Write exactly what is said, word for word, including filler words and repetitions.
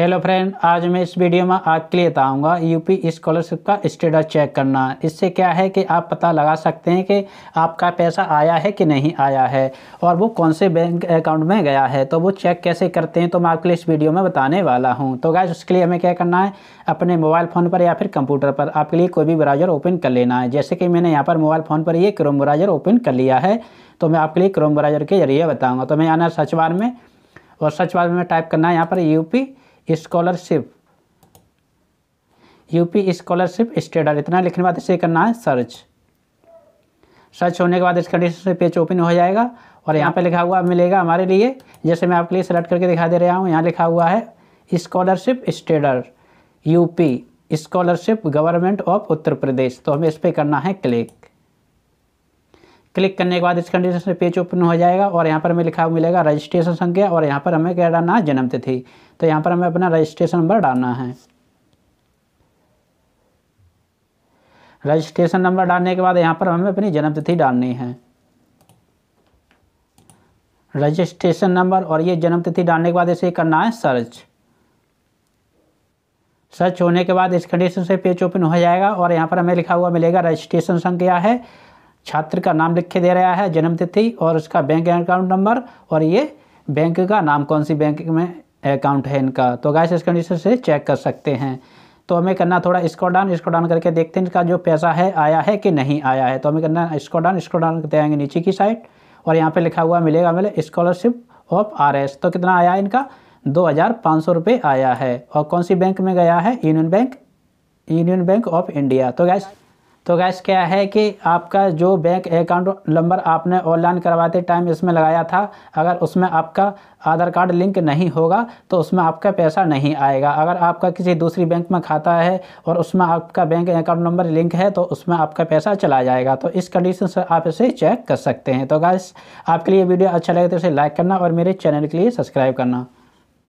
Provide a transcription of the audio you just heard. Hello friend, आज मैं इस वीडियो में आपके लिए बताऊंगा यूपी स्कॉलरशिप का स्टेटस चेक करना। इससे क्या है कि आप पता लगा सकते हैं कि आपका पैसा आया है कि नहीं आया है और वो कौन से बैंक अकाउंट में गया है, तो वो चेक कैसे करते हैं तो मैं आपके लिए इस वीडियो में बताने वाला हूं। तो गाइस, उसके लिए हमें क्या करना है, अपने मोबाइल फ़ोन पर या फिर कंप्यूटर पर आपके लिए कोई भी ब्राउज़र ओपन कर लेना है। जैसे कि मैंने यहाँ पर मोबाइल फ़ोन पर ये क्रोम ब्राउज़र ओपन कर लिया है, तो मैं आपके लिए क्रोम ब्राउज़र के जरिए बताऊँगा। तो मैं आना सर्च बार में और सर्च बार में टाइप करना है यहाँ पर UP scholarship UP scholarship status. इतना लिखने के बाद इसे करना है सर्च। सर्च होने के बाद इस कंडीशन से पेज ओपन हो जाएगा और यहाँ पे लिखा हुआ मिलेगा हमारे लिए, जैसे मैं आपके लिए सेलेक्ट करके दिखा दे रहा हूँ। यहाँ लिखा हुआ है scholarship status UP scholarship government of Uttar Pradesh, तो हमें इस पर करना है क्लिक। क्लिक करने के बाद इस कंडीशन से पेज ओपन हो जाएगा और यहाँ पर हमें लिखा मिलेगा रजिस्ट्रेशन संख्या और यहाँ पर हमें क्या डालना है, जन्मतिथि। तो यहाँ पर हमें अपना रजिस्ट्रेशन नंबर डालना है। रजिस्ट्रेशन नंबर डालने के बाद यहाँ पर हमें अपनी जन्मतिथि डालनी है, रजिस्ट्रेशन नंबर और ये जन्मतिथि डालने के बाद इसे करना है सर्च। सर्च होने के बाद इस कंडीशन से पेज ओपन हो जाएगा और यहाँ पर हमें लिखा हुआ मिलेगा रजिस्ट्रेशन संख्या है, छात्र का नाम लिख के दे रहा है, जन्मतिथि और उसका बैंक अकाउंट नंबर और ये बैंक का नाम, कौन सी बैंक में अकाउंट है इनका। तो गाइस, इस कंडीशन से चेक कर सकते हैं। तो हमें करना थोड़ा इसको डाउन इसको डाउन करके देखते हैं इनका जो पैसा है आया है कि नहीं आया है। तो हमें करना इसको डाउन इसको डाउन करते आएंगे नीचे की साइड और यहाँ पे लिखा हुआ मिलेगा मिले स्कॉलरशिप ऑफ आर एस। तो कितना आया है इनका, दो हज़ार पाँच सौ रुपये आया है और कौन सी बैंक में गया है, union bank union bank of India. तो गाइस तो गैस क्या है कि आपका जो बैंक अकाउंट नंबर आपने ऑनलाइन करवाते टाइम इसमें लगाया था, अगर उसमें आपका आधार कार्ड लिंक नहीं होगा तो उसमें आपका पैसा नहीं आएगा। अगर आपका किसी दूसरी बैंक में खाता है और उसमें आपका बैंक अकाउंट नंबर लिंक है तो उसमें आपका पैसा चला जाएगा। तो इस कंडीशन से आप इसे चेक कर सकते हैं। तो गैस, आपके लिए वीडियो अच्छा लगे तो इसे लाइक करना और मेरे चैनल के लिए सब्सक्राइब करना।